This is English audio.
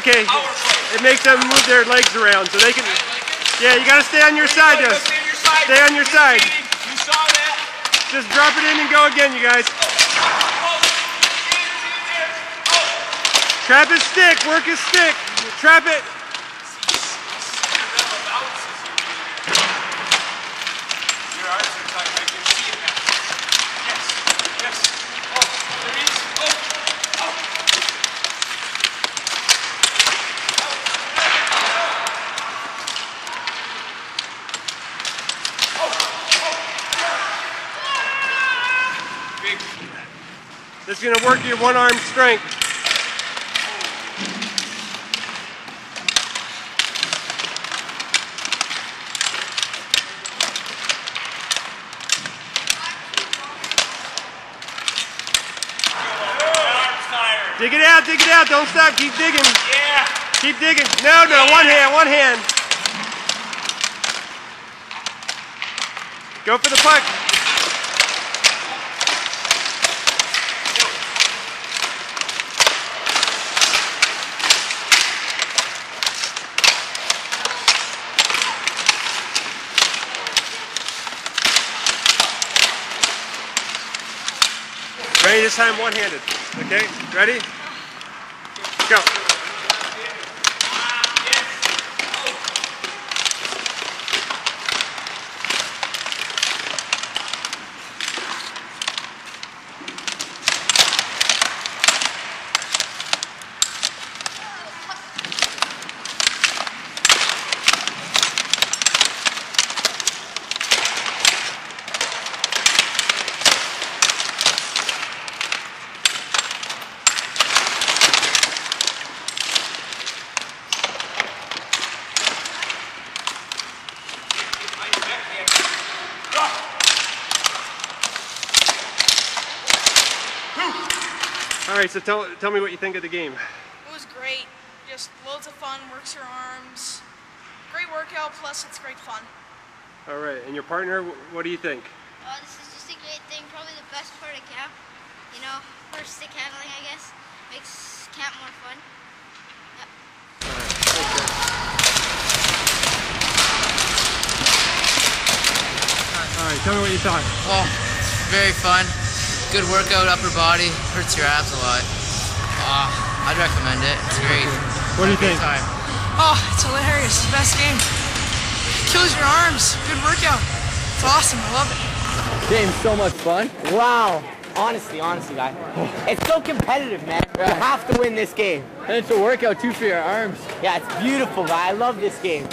okay. It makes them move their legs around so they can. Yeah, you gotta stay on your side, though. Stay on your side. You saw that. Just drop it in and go again, you guys. Trap his stick. Work his stick. Trap it. This is going to work your one arm strength. Dig it out, dig it out. Don't stop. Keep digging. Yeah. Keep digging. No, no. Yeah. One hand, one hand. Go for the puck. Ready this time, one-handed. Okay, ready? Go. Alright, so tell me what you think of the game. It was great. Just loads of fun, works your arms. Great workout, plus it's great fun. Alright, and your partner, what do you think? This is just a great thing, probably the best part of camp. You know, first stick handling, I guess. Makes camp more fun. Yep. Alright, thanks, guys. Alright, tell me what you thought. Oh, it's very fun. Good workout, upper body. Hurts your abs a lot. I'd recommend it. It's great. What do you think? Time. Oh, it's hilarious. It's the best game. Kills your arms. Good workout. It's awesome. I love it. Game's so much fun. Wow. Honestly, guys. It's so competitive, man. You have to win this game. And it's a workout, too, for your arms. Yeah, it's beautiful, guy. I love this game.